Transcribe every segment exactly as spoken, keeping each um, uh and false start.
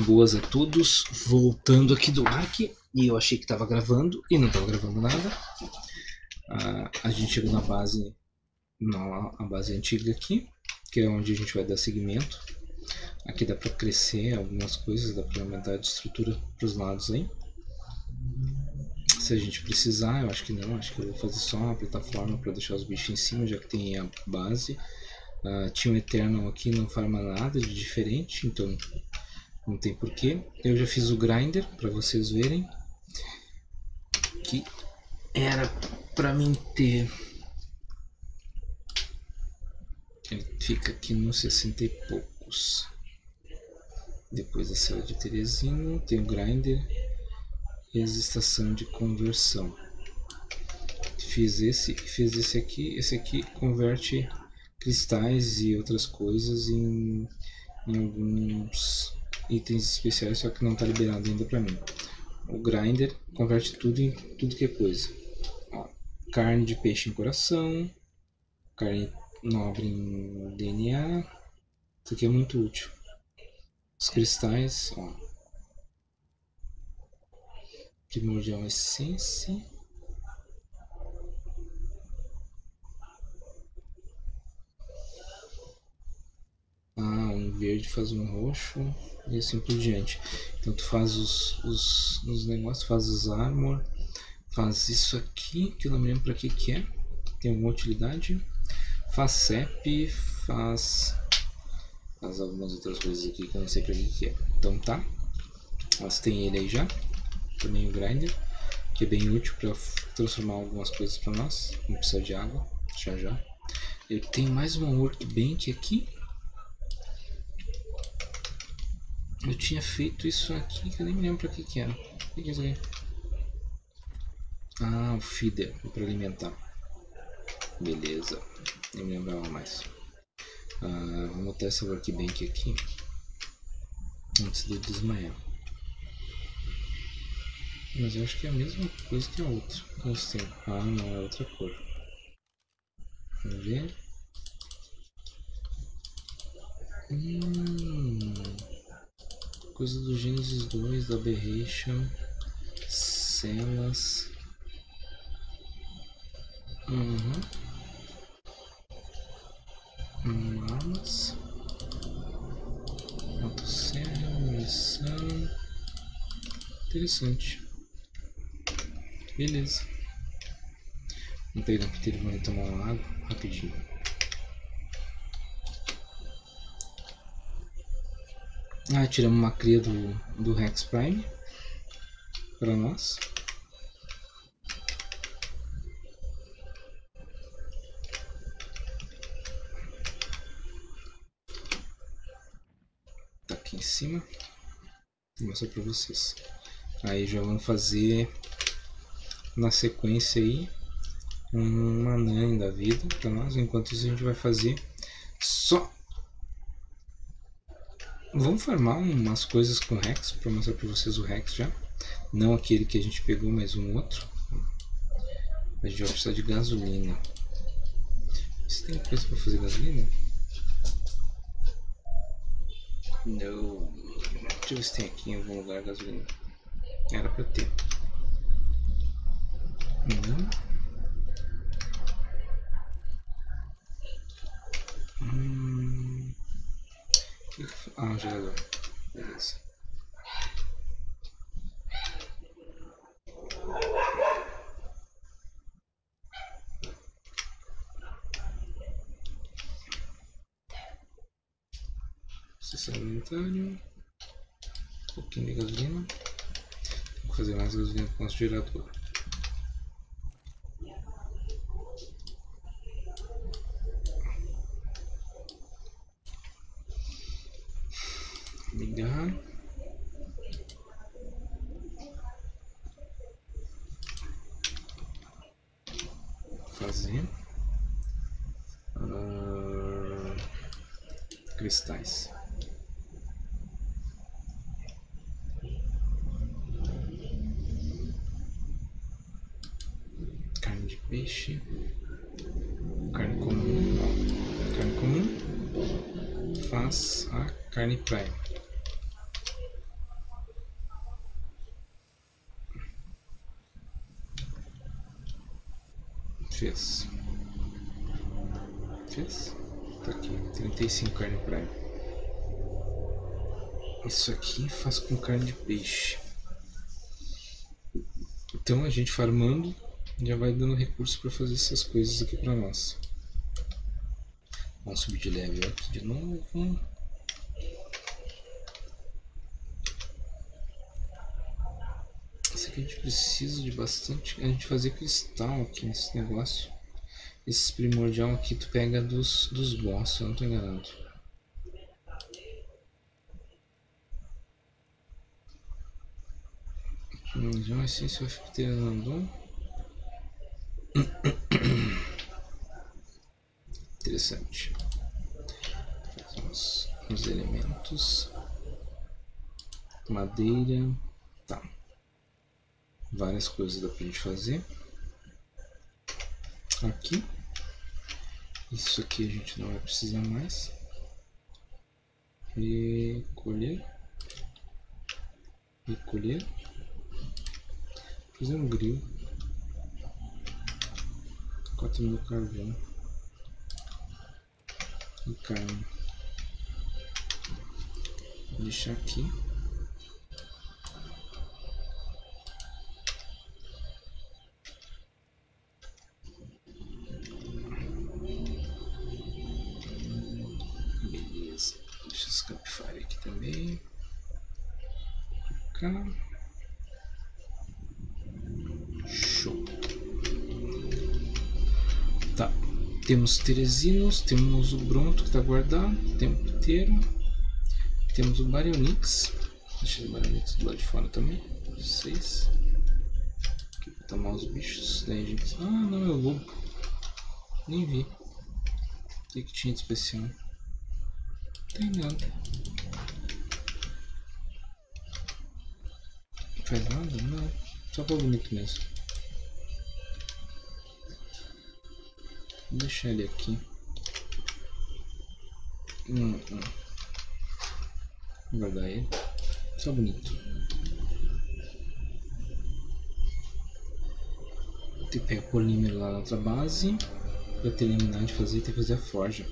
boas a todos, voltando aqui do A R K, e eu achei que estava gravando, e não estava gravando nada. Ah, a gente chegou na base, na a base antiga aqui, que é onde a gente vai dar seguimento. Aqui dá para crescer algumas coisas, dá para aumentar de estrutura para os lados aí. Se a gente precisar, eu acho que não, acho que eu vou fazer só uma plataforma para deixar os bichos em cima, já que tem a base. Uh, tinha um Eternal aqui, não farma nada de diferente, então não tem porquê. Eu já fiz o grinder para vocês verem, que era para mim ter. Ele fica aqui nos sessenta e poucos. Depois da saída de Teresinho, tem o grinder e as estações de conversão. Fiz esse, fiz esse aqui, esse aqui converte cristais e outras coisas em, em alguns itens especiais, só que não está liberado ainda para mim. O grinder converte tudo em tudo que é coisa. Ó, carne de peixe em coração, carne nobre em D N A. Isso aqui é muito útil. Os cristais, ó, primordial essência. Ah, um verde faz um roxo e assim por diante. Então tu faz os, os, os negócios, faz os armor, faz isso aqui, que eu não me lembro pra que que é, tem alguma utilidade. Faz C E P, faz, faz algumas outras coisas aqui que eu não sei pra que que é. Então tá, mas tem ele aí já, também o grinder, que é bem útil pra transformar algumas coisas pra nós. Não precisa de água, já já. Eu tenho mais uma workbench aqui. Eu tinha feito isso aqui, que eu nem me lembro pra que que era. O que que é isso aqui? Ah, o feeder, para alimentar. Beleza, eu me lembrava mais. Ah, vamos botar essa workbench aqui, antes de desmaiar. Mas eu acho que é a mesma coisa que a outra. Ah, não, é outra cor. Vamos ver. Hum... Coisa do Genesis dois, da Aberration, celas. Uhum. Armas. Motosserra, munição. Interessante. Beleza. Vamos pegar um telefone e tomar uma água rapidinho. Ah, tiramos uma cria do, do Rex Prime para nós. Tá aqui em cima. Vou mostrar para vocês. Aí já vamos fazer na sequência aí um manã da vida para nós. Enquanto isso a gente vai fazer só. Vamos farmar umas coisas com o Rex, para mostrar para vocês o Rex já. Não aquele que a gente pegou, mas um outro. A gente vai precisar de gasolina. Você tem coisa para fazer gasolina? Não. Deixa eu ver se tem aqui em algum lugar gasolina. Era para ter. Hum. Hum. Ah, já deu. Beleza. Sistema alimentário. Um pouquinho de gasolina. Vou fazer mais gasolina com o nosso gerador. Ligar. Fazer uh, cristais. Carne de peixe. Carne comum. Carne comum. Faz a carne prime. fez. Fez? Tá aqui, trinta e cinco carne prime. Isso aqui faz com carne de peixe. Então a gente farmando já vai dando recurso para fazer essas coisas aqui para nós. Vamos subir de level aqui de novo. Isso aqui a gente precisa de bastante. A gente fazer cristal aqui nesse negócio. Esse primordial aqui tu pega dos, dos boss, se eu não tô enganado. Primordial, essência vai ficar treinando. Interessante. Fazer uns, uns elementos. Madeira. Tá. Várias coisas dá pra gente fazer. Aqui. Isso aqui a gente não vai precisar mais. Recolher. Recolher. Fazer um grill. quatro mil carvão. E carne. Vou deixar aqui. Show. Tá, temos Teresinos, temos o Bronto que tá guardado o tempo inteiro, temos o Barionyx, deixa o Barionyx do lado de fora também, seis, aqui pra tomar os bichos, daí a gente... ah não, é o lobo, nem vi, o que que tinha de especial, não tem nada. Faz nada? Não, só pra bonito mesmo. Vou deixar ele aqui. Hum, hum. Vou guardar ele. Só bonito. Vou ter que pegar o polímero lá na outra base. Pra terminar de fazer, tem que fazer a forja.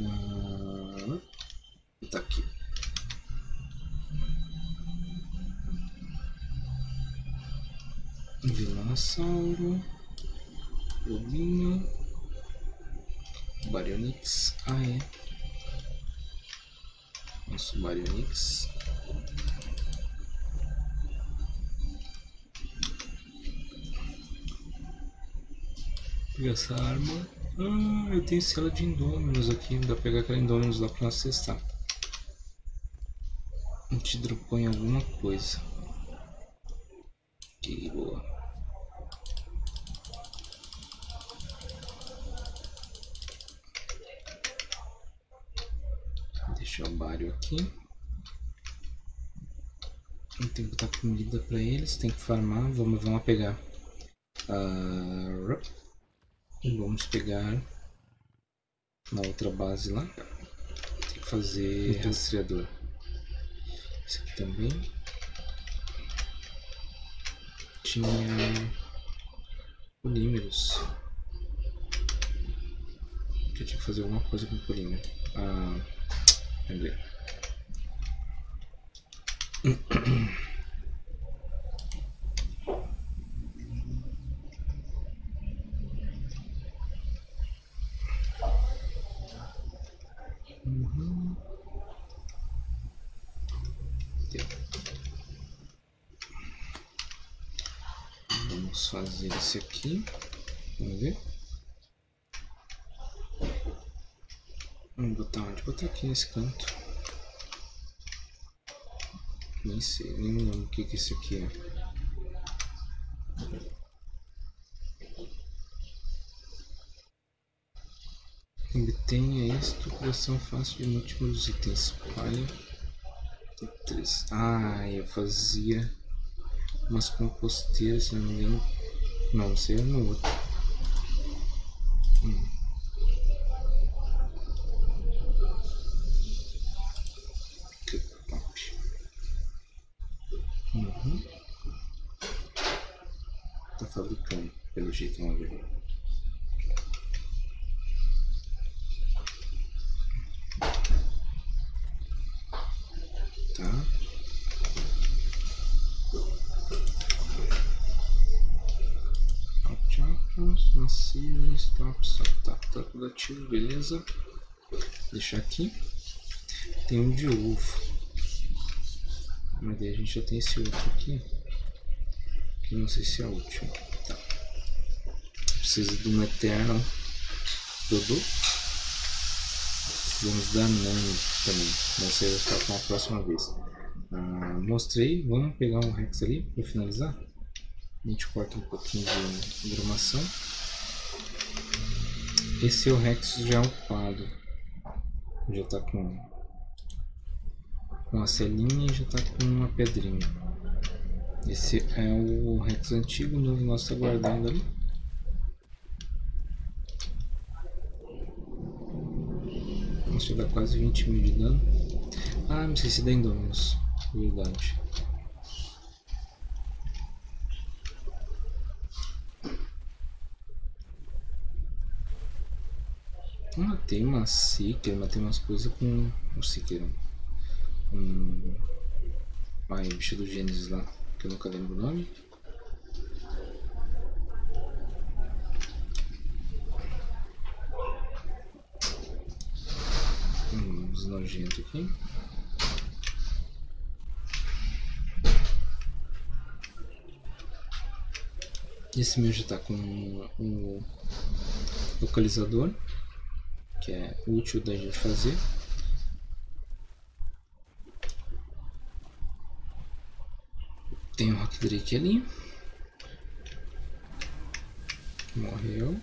Ah, tá aqui. Vilanossauro, Lobinho, Barionyx, ah é, nosso Barionyx, pegar essa arma, ah, eu tenho cela de Indominus aqui, dá pra pegar aquela Indominus lá pra nós testar, a gente dropou em alguma coisa, que boa. Deixa o Bário aqui. Tem que botar comida pra eles, tem que farmar. Vamos, vamos pegar. Uh, vamos pegar na outra base lá. Tem que fazer então, rastreador. Esse aqui também. Tinha polímeros. Eu tinha que fazer alguma coisa com polímero. Uh, Lembrei. Uhum. Vamos fazer esse aqui. Vamos ver. Vamos botar onde? Botar aqui nesse canto. Nem sei, nem me lembro o que que esse aqui é. Obtenha isto, coração fácil de múltiplos itens. Palha. três. Ah, eu fazia umas composteiras, se não me engano. Não, não sei, no outro. Hum. Fabricando, pelo jeito, não é verdade. invencíveis, tá, tá, tá tudo ativo, beleza. Vou deixar aqui. Tem um de ovo. Mas daí a gente já tem esse outro aqui, que não sei se é útil. Tá. Precisa de uma Eternal Dodô. Vamos dar nano também. Vamos sair daqui para a próxima vez. Ah, mostrei, vamos pegar um Rex ali para finalizar. A gente corta um pouquinho de gramação. Esse é o Rex já upado. Já está com, com a selinha e já está com uma pedrinha. Esse é o Rex antigo, o novo nosso está guardando ali. Nossa, dá quase vinte mil de dano. Ah, me esqueci da Indominus. Verdade. Matei uma Seeker, matei umas coisas com o Seeker, um... ai, o bicho do Genesis lá, que eu nunca lembro o nome. Hum, uns nojento aqui. Esse meu já está com o um, um localizador, que é útil da gente fazer. Tem o Rock Drake ali. Morreu.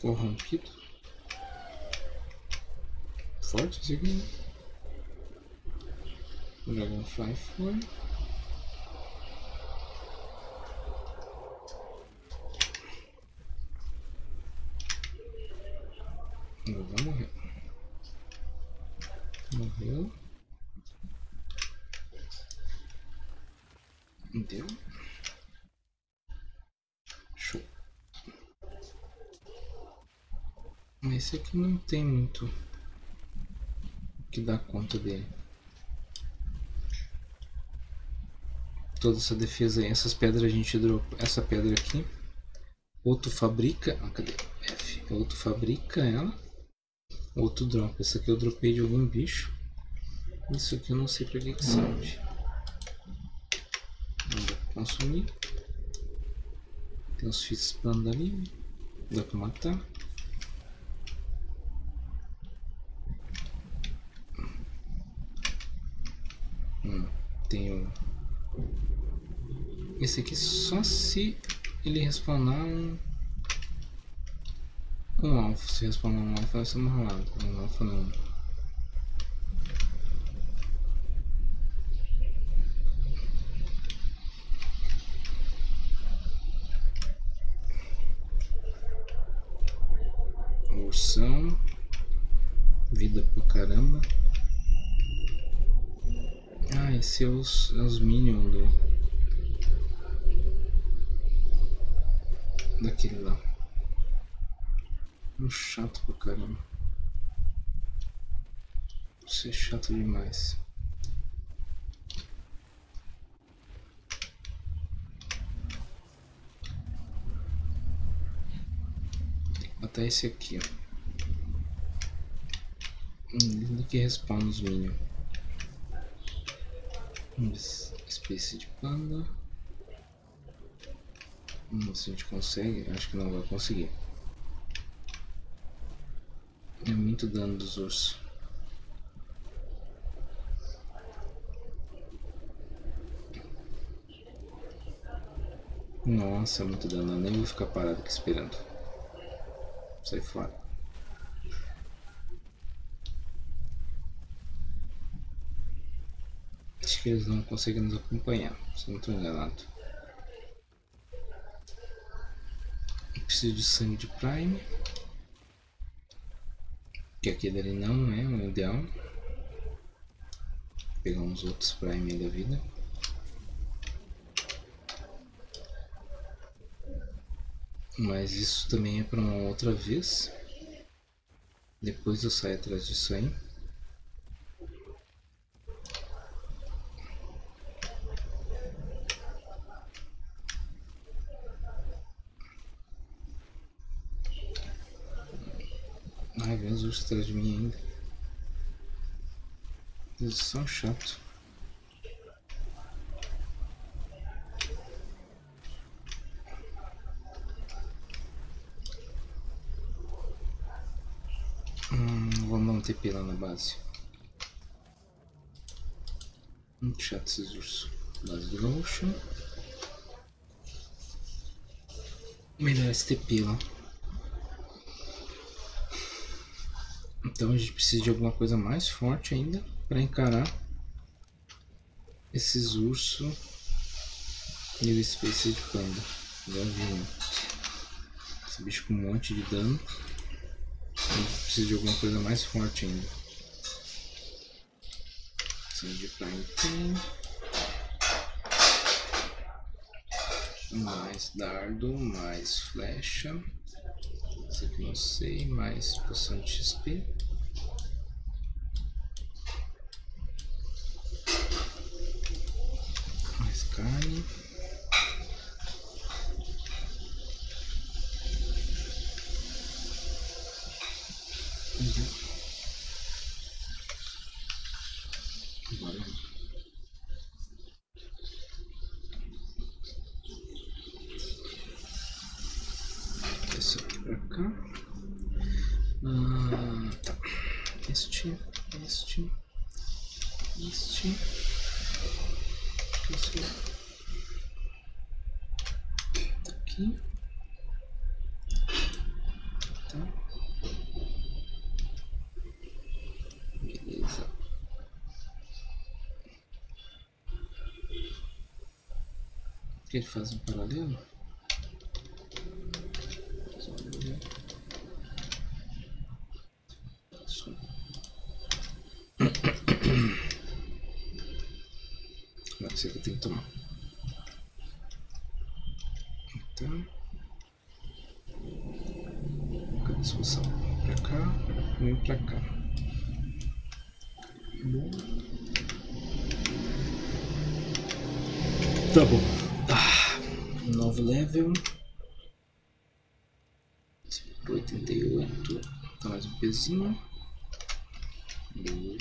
Corrompido. Forte esse aqui. Dragonfly foi. Agora vai morrer. Morreu. Deu. Show. Mas esse aqui não tem muito o que dar conta dele. Toda essa defesa aí, essas pedras a gente dropa. Essa pedra aqui, outro fabrica, ah, cadê? F, outro fabrica ela, outro dropa. Essa aqui eu dropei de algum bicho. Isso aqui eu não sei pra que que serve. Consumir. Tem uns fios plano ali, dá pra matar. Hum, tem o... esse aqui só se ele respawnar um, um alfa. Se respawnar um alfa, vai ser malado. Um alfa não. Ursão. Vida pra caramba. Ah, esse é os, é os minions do... daquele lá, um chato pra caramba, isso é chato demais. Até esse aqui, ó, lindo que respawn os minions, uma espécie de panda. Não sei se a gente consegue, acho que não vai conseguir. É muito dano dos ursos. Nossa, é muito dano, eu nem vou ficar parado aqui esperando. Sai fora. Acho que eles não conseguem nos acompanhar, se não estou enganado. Preciso de sangue de Prime, que aquele ali não é o ideal. Vou pegar uns outros Prime aí da vida. Mas isso também é para uma outra vez. Depois eu saio atrás disso aí. grandes ursos atrás de mim ainda. Eles são chatos. Hum, vamos dar um T P lá na base. Muito chato esses ursos. Base do roxo. Melhor esse T P lá. Então a gente precisa de alguma coisa mais forte ainda para encarar esses ursos e o Space de Panda. Já vi esse bicho com um monte de dano. A gente precisa de alguma coisa mais forte ainda. Sim, de Prime tem. Mais dardo, mais flecha. Isso aqui não sei, mais poção de X P. Mais carne. Ele faz um paralelo. Não sei o que eu tenho que tomar. Então, cadê a discussão? Pra cá, vem pra cá. Bom. Tá bom. Novo level oitenta e oito, tá mais um pezinho. E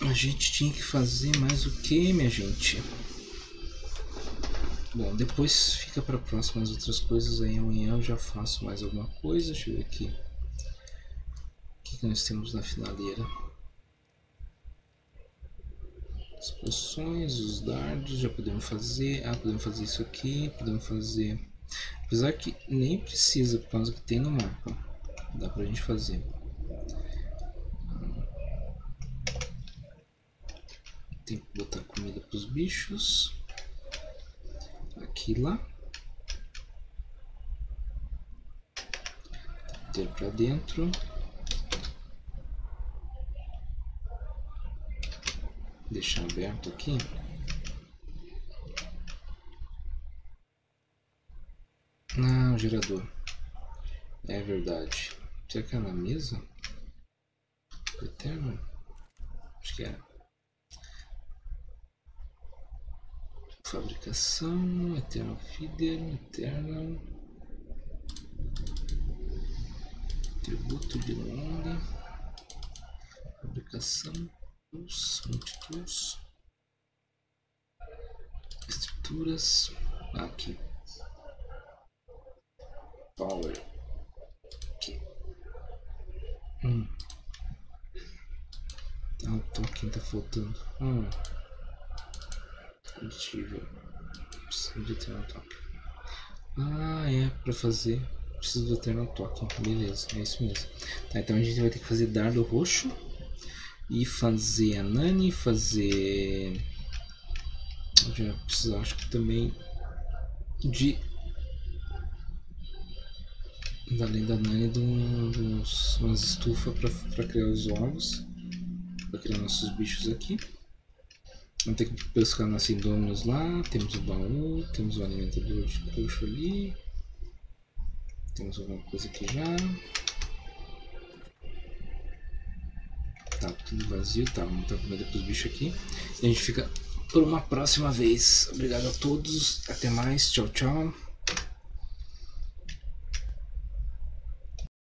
a gente tinha que fazer mais o que, minha gente? Bom, depois fica para próxima as outras coisas. Aí amanhã eu já faço mais alguma coisa. Deixa eu ver aqui o que, que nós temos na finaleira. As poções, os dardos, já podemos fazer. Ah, podemos fazer isso aqui, podemos fazer. Apesar que nem precisa, por causa que tem no mapa. Dá pra gente fazer. Tem que botar comida pros bichos. Aqui e lá. Ter pra dentro. Deixar aberto aqui. Ah, o gerador. É verdade. Será que é na mesa? Eternal? Acho que é. Fabricação, Eternal Feeder, Eternal. Tributo de onda. Fabricação. Multitools, estruturas, ah, aqui, power, aqui, hum. Ah, o token tá faltando, hum. Combustível, preciso de Eternal Token, ah, é, pra fazer, preciso do Eternal Token, beleza, é isso mesmo, tá, então a gente vai ter que fazer dardo roxo, e fazer a Nani, fazer... Eu já preciso, acho que também de... Além da Nani, de uns, umas estufas para criar os ovos. Para criar nossos bichos aqui. Vamos ter que pescar nossos Indominus lá, temos o baú, temos o alimentador de puxo ali. Temos alguma coisa aqui já. Tá tudo vazio, tá, vamos estar com medo dos bichos aqui. E a gente fica por uma próxima vez. Obrigado a todos, até mais, tchau, tchau.